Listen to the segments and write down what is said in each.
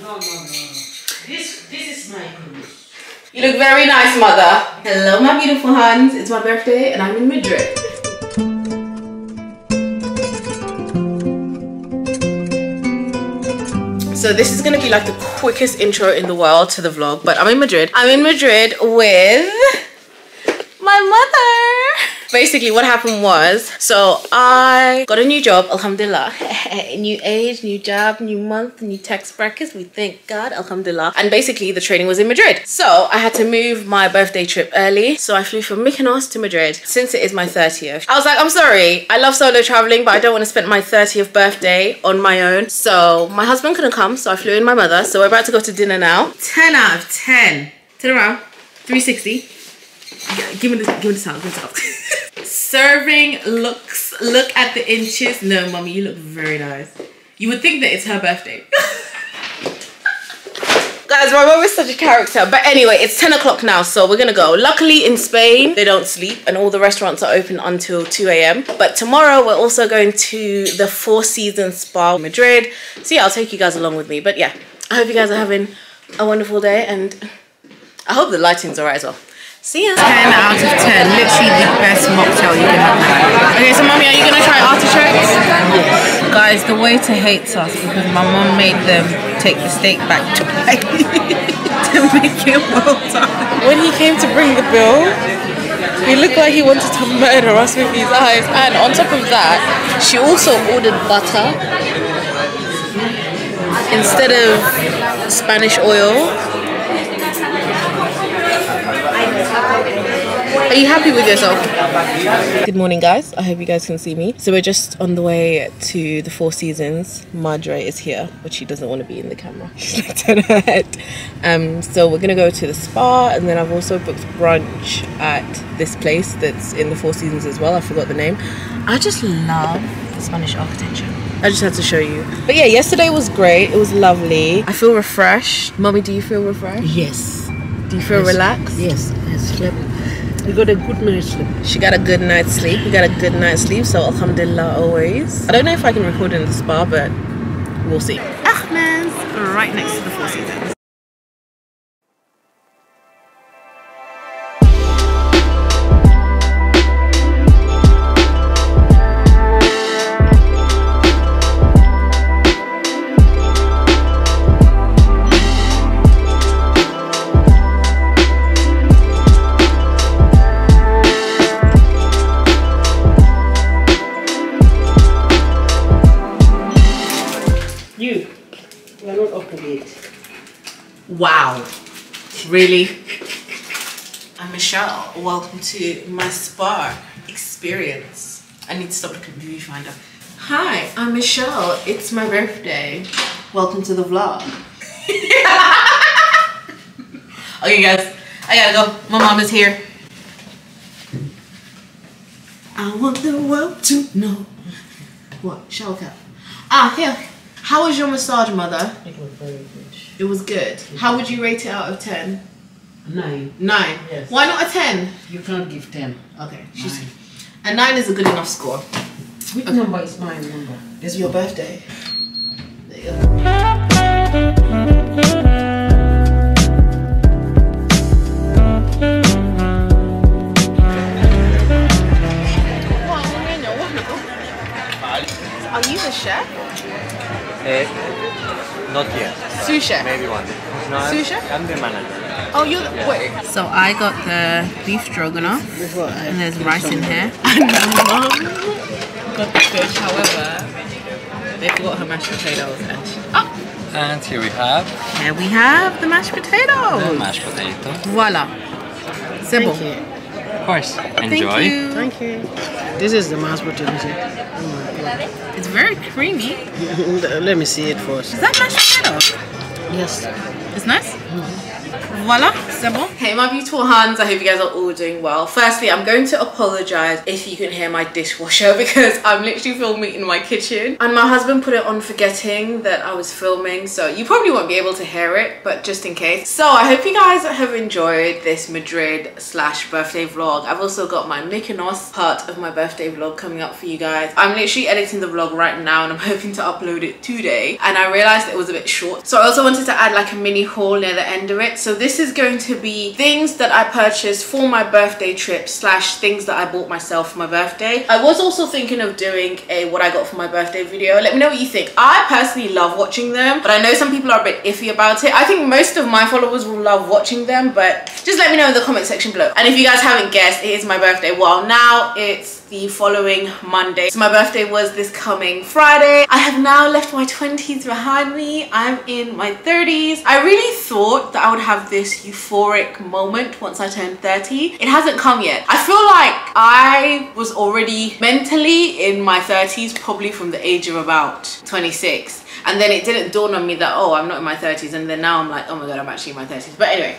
No. This is my clothes. You look very nice, mother. Hello, my beautiful hands. It's my birthday and I'm in Madrid. So this is gonna be like the quickest intro in the world to the vlog, but I'm in Madrid. I'm in Madrid with my mother. Basically what happened was, so I got a new job, alhamdulillah. New age, new job, new month, new tax brackets, we thank God, alhamdulillah. And basically the training was in Madrid, so I had to move my birthday trip early, so I flew from Mykonos to Madrid since it is my 30th. I was like, I'm sorry, I love solo traveling, but I don't want to spend my 30th birthday on my own. So my husband couldn't come, so I flew in my mother. So we're about to go to dinner now. 10 out of 10. Turn around 360. Yeah, give me the sound. Serving looks, look at the inches. No, mommy, you look very nice. You would think that it's her birthday. Guys, my mom is such a character. But anyway, it's 10 o'clock now, so we're gonna go. Luckily in Spain, they don't sleep and all the restaurants are open until 2 AM. But tomorrow we're also going to the Four Seasons Spa in Madrid. So yeah, I'll take you guys along with me. But yeah, I hope you guys are having a wonderful day and I hope the lighting's alright as well. See ya. 10 out of 10. Literally the best mocktail you can have. Okay, so mommy, are you going to try artichokes? Yes. Guys, the waiter hates us because my mom made them take the steak back to play to make it well done. When he came to bring the bill, he looked like he wanted to murder us with his eyes. And on top of that, she also ordered butter instead of Spanish oil. Are you happy with yourself? Good morning, guys. I hope you guys can see me. So we're just on the way to the Four Seasons. Madre is here, but she doesn't want to be in the camera. She's like, turn her head. So we're gonna go to the spa, and then I've also booked brunch at this place that's in the Four Seasons as well. I forgot the name. I just love the Spanish architecture. I just had to show you. But yeah, yesterday was great. It was lovely. I feel refreshed. Mommy, do you feel refreshed? Yes. Do you feel relaxed? Yes, I slept. We got a good night's sleep. She got a good night's sleep. We got a good night's sleep. So alhamdulillah always. I don't know if I can record in the spa, but we'll see. Hermes, right next to the Four Seasons. Wow, really? I'm Michelle, welcome to my spa experience. I need to stop looking at the viewfinder. Hi, I'm Michelle, it's my birthday. Welcome to the vlog. Okay guys, I gotta go, my mom is here. I want the world to know. What, shower cap? Ah, here. How was your massage, mother? It was very good. It was good. How would you rate it out of 10? 9. 9? Yes. Why not a 10? You can't give 10. Okay. 9. A 9 is a good enough score. Which number is my number? It's your birthday. There you go. Are you the chef? Not yet. Sous chef? Maybe one day. No, sous chef? I'm the manager. Oh, you're the... Yeah. Wait. So I got the beef stroganoff. And there's rice in here. And my mom got the fish, however, they forgot her mashed potatoes. Oh! And here we have... Here we have the mashed potatoes. The mashed potato. Voila. C'est bon. Thank you. Of course. Enjoy. Thank you. This is the mashed potato. Oh my God. It's very creamy. Let me see it first. Is that mashed potato? Yes. It's nice? Voila, c'est bon. Hey my beautiful hands, I hope you guys are all doing well. Firstly, I'm going to apologize if you can hear my dishwasher because I'm literally filming in my kitchen and my husband put it on forgetting that I was filming, so you probably won't be able to hear it, but just in case. So I hope you guys have enjoyed this Madrid/birthday vlog. I've also got my Mykonos part of my birthday vlog coming up for you guys. I'm literally editing the vlog right now and I'm hoping to upload it today, and I realized it was a bit short, so I also wanted to add like a mini haul near the end of it. So this is going to be things that I purchased for my birthday trip / things that I bought myself for my birthday. I was also thinking of doing a what I got for my birthday video. Let me know what you think. I personally love watching them, but I know some people are a bit iffy about it. I think most of my followers will love watching them, but just let me know in the comment section below. And if you guys haven't guessed, it is my birthday. Well, now it's the following Monday. So my birthday was this coming Friday. I have now left my 20s behind me. I'm in my 30s. I really thought that I would have this euphoric moment once I turned 30. It hasn't come yet. I feel like I was already mentally in my 30s, probably from the age of about 26. And then it didn't dawn on me that, oh, I'm not in my 30s. And then now I'm like, oh my God, I'm actually in my 30s. But anyway.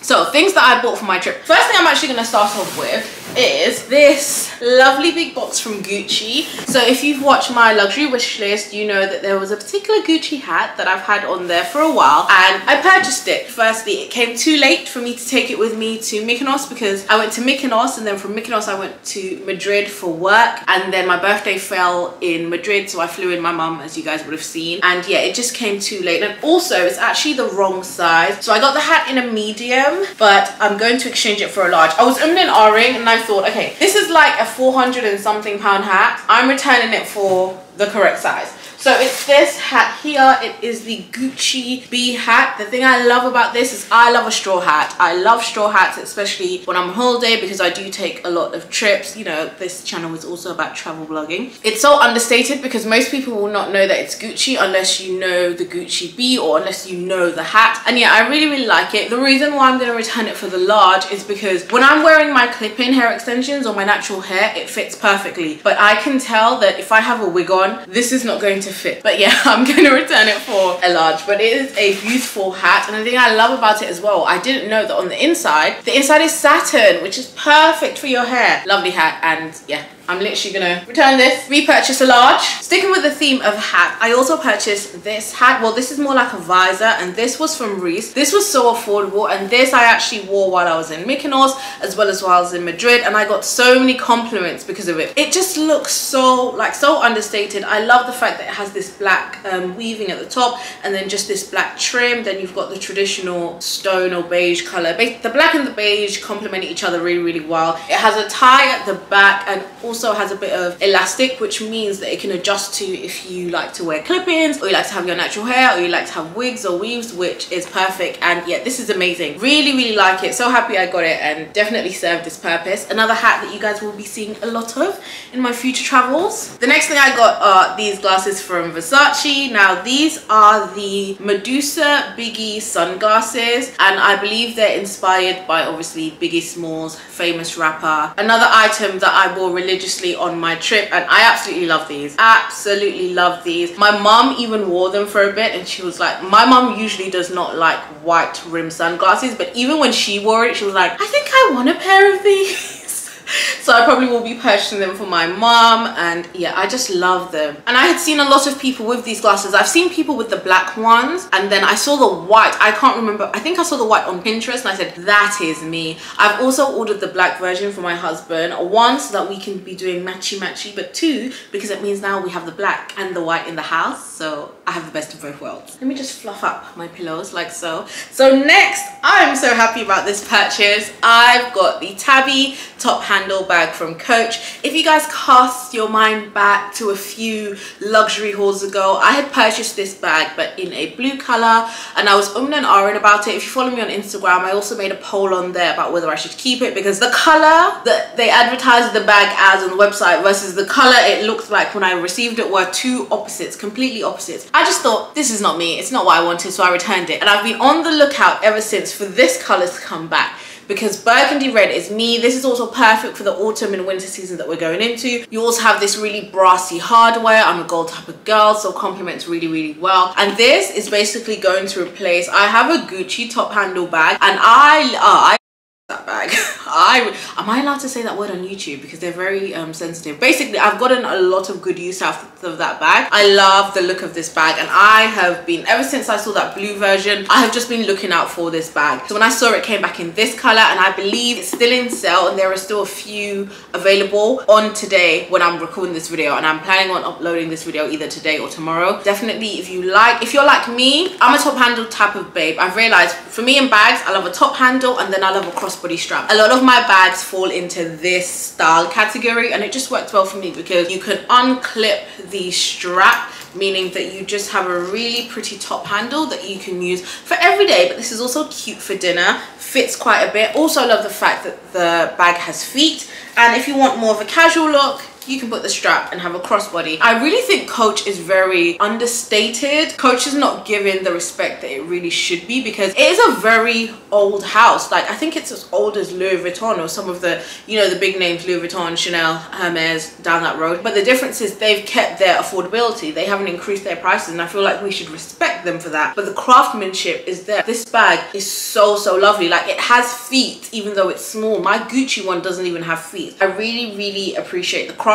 So things that I bought for my trip. First thing I'm actually going to start off with is this lovely big box from Gucci. So if you've watched my luxury wish list, you know that there was a particular Gucci hat that I've had on there for a while and I purchased it. Firstly, it came too late for me to take it with me to Mykonos because I went to Mykonos and then from Mykonos I went to Madrid for work, and then my birthday fell in Madrid, so I flew in my mum, as you guys would have seen, and yeah, it just came too late. And also it's actually the wrong size, so I got the hat in a medium, but I'm going to exchange it for a large. I was umming and ahhing and I thought, okay, this is like a 400-and-something pound hat. I'm returning it for the correct size. So it's this hat here. It is the Gucci B hat. The thing I love about this is I love a straw hat. I love straw hats, especially when I'm on holiday, because I do take a lot of trips. You know, this channel is also about travel vlogging. It's so understated because most people will not know that it's Gucci unless you know the Gucci B or unless you know the hat. And yeah, I really, really like it. The reason why I'm going to return it for the large is because when I'm wearing my clip-in hair extensions or my natural hair, it fits perfectly. But I can tell that if I have a wig on, this is not going to fit. But yeah, I'm going to return it for a large. But it is a beautiful hat, and the thing I love about it as well, I didn't know that on the inside is satin, which is perfect for your hair. Lovely hat, and yeah, I'm literally gonna return this, repurchase a large. Sticking with the theme of hat, I also purchased this hat. Well, this is more like a visor, and this was from Reiss. This was so affordable, and this I actually wore while I was in Mykonos as well as while I was in Madrid, and I got so many compliments because of it. It just looks so, like, so understated. I love the fact that it has this black weaving at the top and then just this black trim. Then you've got the traditional stone or beige color. The black and the beige complement each other really, really well. It has a tie at the back and also has a bit of elastic, which means that it can adjust to if you like to wear clip-ins or you like to have your natural hair or you like to have wigs or weaves, which is perfect. And yeah, this is amazing. Really, really like it. So happy I got it, and definitely served its purpose. Another hat that you guys will be seeing a lot of in my future travels. The next thing I got are these glasses from Versace. Now these are the Medusa Biggie sunglasses, and I believe they're inspired by obviously Biggie Smalls, famous rapper. Another item that I wore religiously on my trip, and I absolutely love these. Absolutely love these. My mum even wore them for a bit, and she was like, my mum usually does not like white rim sunglasses, but even when she wore it, she was like, I think I want a pair of these. So I probably will be purchasing them for my mom, and yeah, I just love them. And I had seen a lot of people with these glasses. I've seen people with the black ones, and then I saw the white. I can't remember. I think I saw the white on Pinterest, and I said, that is me. I've also ordered the black version for my husband. One, so that we can be doing matchy-matchy, but two, because it means now we have the black and the white in the house, so I have the best of both worlds. Let me just fluff up my pillows like so. So next, I'm so happy about this purchase. I've got the Tabby top handle bag from Coach. If you guys cast your mind back to a few luxury hauls ago, I had purchased this bag but in a blue colour, and I was and ahhing about it. If you follow me on Instagram, I also made a poll on there about whether I should keep it because the colour that they advertised the bag as on the website versus the colour it looked like when I received it were two opposites, completely opposites. I just thought, this is not me, it's not what I wanted, so I returned it, and I've been on the lookout ever since for this colour to come back. because burgundy red is me. This is also perfect for the autumn and winter season that we're going into. You also have this really brassy hardware. I'm a gold type of girl, so complements really well. And this is basically going to replace, I have a Gucci top handle bag, and I that bag. Am I allowed to say that word on YouTube? Because they're very sensitive. Basically, I've gotten a lot of good use out of that bag. I love the look of this bag, and I have been, ever since I saw that blue version, I have just been looking out for this bag. So when I saw it came back in this color, and I believe it's still in sale, and there are still a few available on today when I'm recording this video, and I'm planning on uploading this video either today or tomorrow. Definitely, if you're like me, I'm a top handle type of babe. I've realized for me in bags, I love a top handle, and then I love a crossbody strap. A lot of my bags fall into this style category, and it just works well for me because you can unclip the strap, meaning that you just have a really pretty top handle that you can use for every day, but this is also cute for dinner, fits quite a bit. Also love the fact that the bag has feet, and if you want more of a casual look, you can put the strap and have a crossbody. I really think Coach is very understated. Coach is not given the respect that it really should be because it is a very old house. Like, I think it's as old as Louis Vuitton or some of the, you know, the big names, Louis Vuitton, Chanel, Hermes, down that road. But the difference is they've kept their affordability. They haven't increased their prices, and I feel like we should respect them for that. But the craftsmanship is there. This bag is so lovely. Like, it has feet even though it's small. My Gucci one doesn't even have feet. I really appreciate the craftsmanship,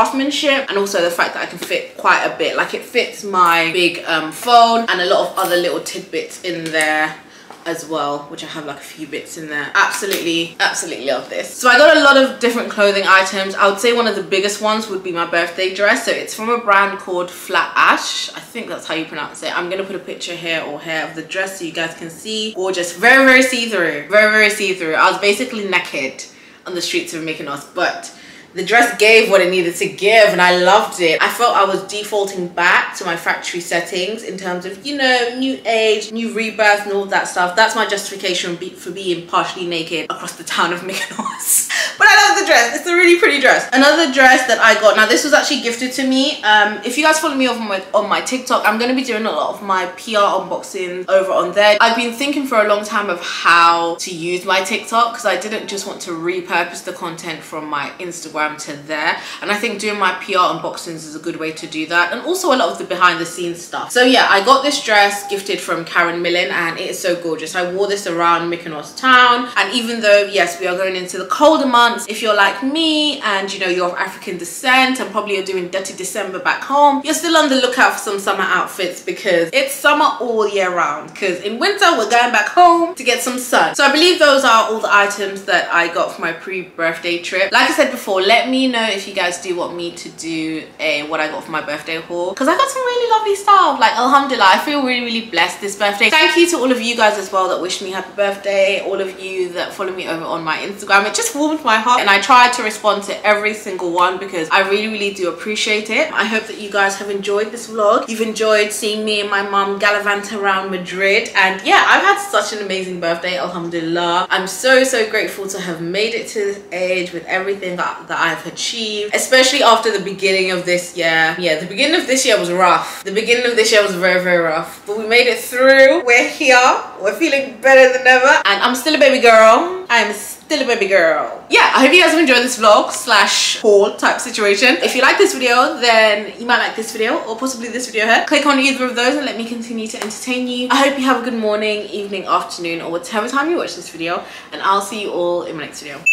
and also the fact that I can fit quite a bit. Like, it fits my big phone and a lot of other little tidbits in there as well, which I have like a few bits in there. Absolutely love this. So I got a lot of different clothing items. I would say one of the biggest ones would be my birthday dress. So it's from a brand called Flat Ash. I think that's how you pronounce it. I'm gonna put a picture here or here of the dress so you guys can see. Gorgeous, very see-through, very see-through. I was basically naked on the streets of Mykonos, but the dress gave what it needed to give, and I loved it. I felt I was defaulting back to my factory settings in terms of, you know, new age, new rebirth and all that stuff. That's my justification for being partially naked across the town of Mykonos. But I love the dress. It's a really pretty dress. Another dress that I got, now this was actually gifted to me. If you guys follow me on my TikTok, I'm going to be doing a lot of my PR unboxings over on there. I've been thinking for a long time of how to use my TikTok because I didn't just want to repurpose the content from my Instagram to there, and I think doing my PR unboxings is a good way to do that, and also a lot of the behind the scenes stuff. So yeah, I got this dress gifted from Karen Millen, and it is so gorgeous. I wore this around Mykonos town, and even though yes, we are going into the colder months, if you're like me and you know you're of African descent and probably you're doing dirty December back home, you're still on the lookout for some summer outfits because it's summer all year round, because in winter we're going back home to get some sun. So I believe those are all the items that I got for my pre-birthday trip. Like I said before, let me know if you guys do want me to do a what I got for my birthday haul, because I got some really lovely stuff. Like, alhamdulillah, I feel really blessed this birthday. Thank you to all of you guys as well that wished me happy birthday, all of you that follow me over on my Instagram. It just warmed my heart, and I tried to respond to every single one because I really do appreciate it. I hope that you guys have enjoyed this vlog. You've enjoyed seeing me and my mum gallivant around Madrid, and yeah, I've had such an amazing birthday, alhamdulillah. I'm so grateful to have made it to this age with everything that I've achieved, especially after the beginning of this year. Yeah, the beginning of this year was rough. The beginning of this year was very rough, but we made it through. We're here, we're feeling better than ever, and I'm still a baby girl. I'm still a baby girl. Yeah, I hope you guys have enjoyed this vlog slash haul type situation. If you like this video, then you might like this video or possibly this video here. Click on either of those and let me continue to entertain you. I hope you have a good morning, evening, afternoon, or whatever time you watch this video, and I'll see you all in my next video.